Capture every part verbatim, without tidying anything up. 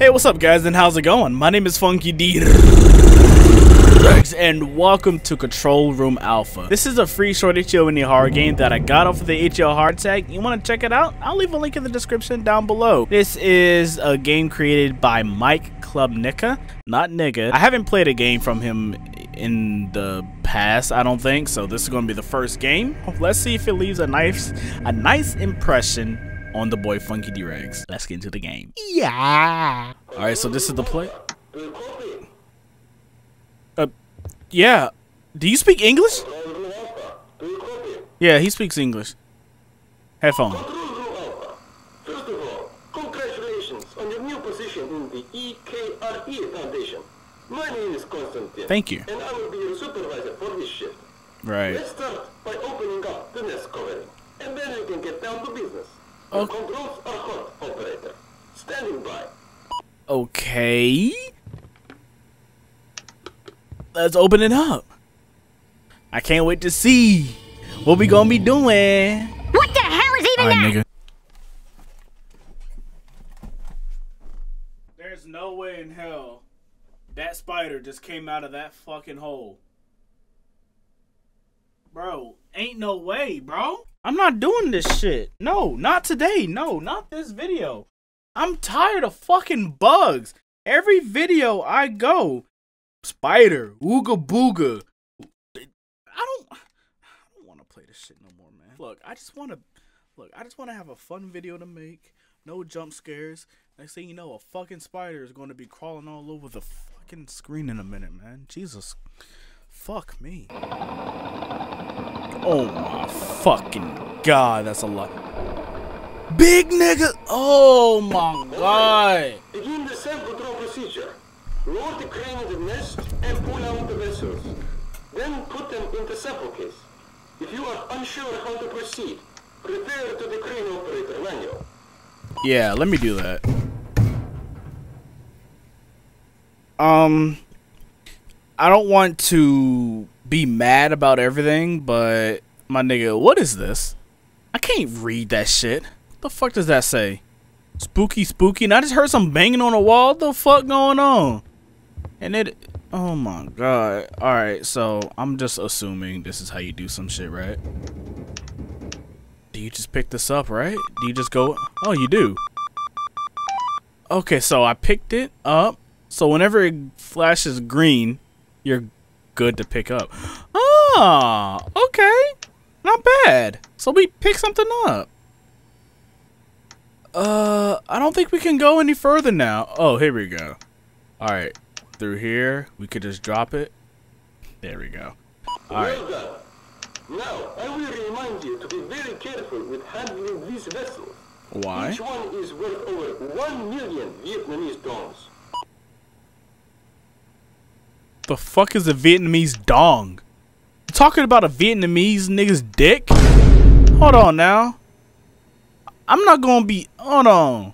Hey, what's up guys, and how's it going? My name is FunkyDReggs, and welcome to Control Room Alpha. This is a free short itch dot I O indie horror game that I got off of the itch dot I O hard tag. You want to check it out? I'll leave a link in the description down below. This is a game created by Mike Klubnika, not nigga. I haven't played a game from him in the past, I don't think, so this is going to be the first game. Let's see if it leaves a nice, a nice impression on the boy FunkyDReggs. Let's get into the game. Yeah. All right, so this is the play. Uh, yeah. Do you speak English? Yeah, he speaks English. Headphone. First of all, congratulations on your new position in the E K R E Foundation. My name is Konstantin. Thank you. And I will be your supervisor for this shift. Right. Let's start by opening up the nest covering, and then we can get down to business. Oh. Controls are hot, operator. Standing by. Okay. Let's open it up. I can't wait to see what we gonna be doing. What the hell is even right, that? Nigga. There's no way in hell that spider just came out of that fucking hole. Bro, ain't no way, bro. I'm not doing this shit. No, not today. No, not this video. I'm tired of fucking bugs. Every video I go, spider, ooga booga. I don't, I don't want to play this shit no more, man. Look, I just want to, look, I just want to have a fun video to make. No jump scares. Next thing you know, a fucking spider is going to be crawling all over the fucking screen in a minute, man. Jesus. Fuck me. Oh my fucking god, that's a lot. Big nigga! Oh my god! Begin the self-control procedure. Lower the crane in the nest and pull out the vessels. Then put them in the sample case. If you are unsure how to proceed, refer to the crane operator manual. Yeah, let me do that. Um... I don't want to be mad about everything, but my nigga, what is this? I can't read that shit. What the fuck does that say? Spooky, spooky. And I just heard some banging on the wall. What the fuck going on? And it, oh my god. All right, so I'm just assuming this is how you do some shit, right? Do you just pick this up, right? Do you just go? Oh, you do. Okay, so I picked it up. So whenever it flashes green, you're good to pick up. Ah, okay. Not bad. So we pick something up. Uh, I don't think we can go any further now. Oh, here we go. All right. Through here, we could just drop it. There we go. All right. Well done. Now, I will remind you to be very careful with handling these vessels. Why? Each one is worth over one million Vietnamese dollars. The fuck is a Vietnamese dong? You talking about a Vietnamese nigga's dick? Hold on now. I'm not gonna be. Hold on.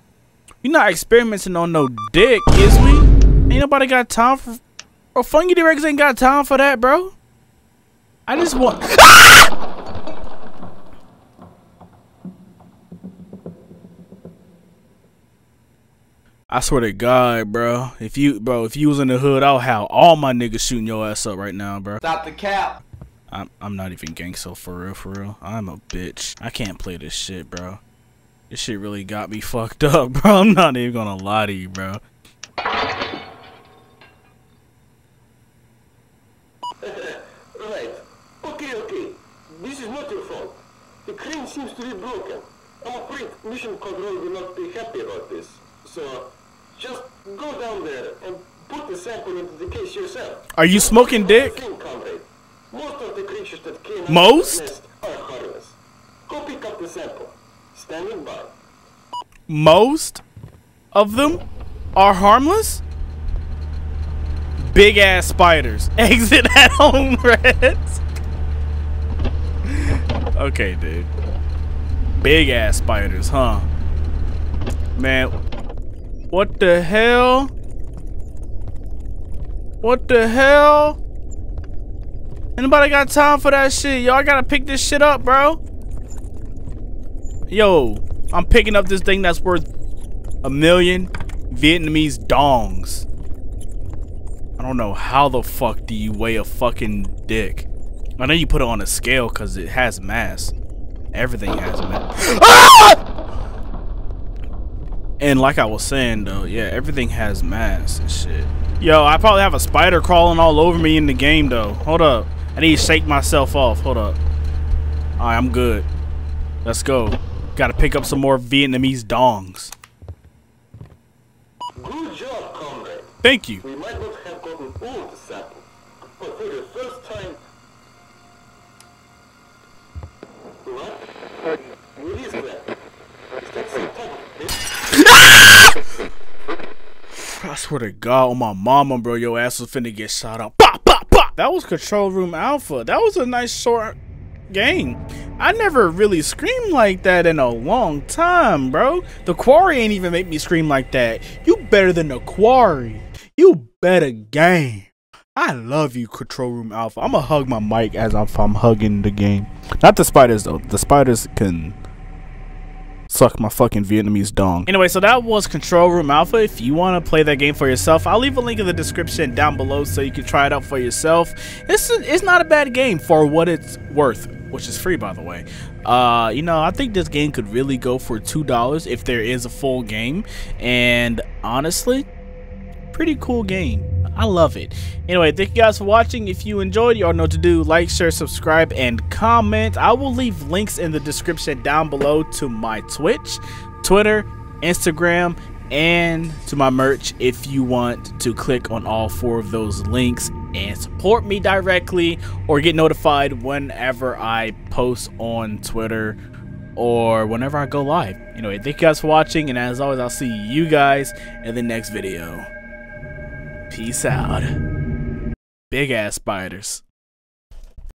You're not experimenting on no dick, is we? Ain't nobody got time for. Or FunkyDReggs ain't got time for that, bro. I just want. I swear to God, bro. If you, bro, if you was in the hood, I'll have all my niggas shooting your ass up right now, bro. Stop the cap. I'm, I'm not even gangster for real, for real. I'm a bitch. I can't play this shit, bro. This shit really got me fucked up, bro. I'm not even gonna lie to you, bro. Right. Okay, okay. This is not your fault. The crane seems to be broken. I'm afraid mission control will not be happy about this. So. Just go down there and put the sample into the case yourself. Are you smoking dick? Most of the creatures that came out Most? Of the nest are harmless. Go pick up the sample. Standing by. Most of them are harmless? Big ass spiders. Exit at home rest. Okay, dude. Big ass spiders, huh? Man. What the hell? What the hell? Anybody got time for that shit? Y'all gotta pick this shit up, bro. Yo, I'm picking up this thing that's worth a million Vietnamese dongs. I don't know how the fuck do you weigh a fucking dick. I know you put it on a scale because it has mass. Everything has mass. Ah! And like I was saying though, yeah, everything has mass and shit. Yo, I probably have a spider crawling all over me in the game though. Hold up. I need to shake myself off. Hold up. Alright, I'm good. Let's go. Gotta pick up some more Vietnamese dongs. Good job, comrade. Thank you. We might not have gotten all of the sample, but for the first time. What? What is that? Is that some type of bitch? I swear to God, on my mama, bro, your ass was finna get shot up. Pop, pop, pop. That was Control Room Alpha. That was a nice short game. I never really screamed like that in a long time, bro. The Quarry ain't even make me scream like that. You better than the Quarry. You better game. I love you, Control Room Alpha. I'ma hug my mic as I'm, I'm hugging the game. Not the spiders though. The spiders can suck my fucking Vietnamese dong. Anyway, so that was Control Room Alpha. If you want to play that game for yourself, I'll leave a link in the description down below so you can try it out for yourself. It's a, it's not a bad game for what it's worth, which is free by the way. Uh, you know, I think this game could really go for two dollars if there is a full game. And honestly, pretty cool game. I love it. Anyway, thank you guys for watching. If you enjoyed, you all know what to do. Like, share, subscribe, and comment. I will leave links in the description down below to my Twitch, Twitter, Instagram, and to my merch if you want to click on all four of those links and support me directly or get notified whenever I post on Twitter or whenever I go live. Anyway, thank you guys for watching, and as always, I'll see you guys in the next video. Peace out. Big ass spiders.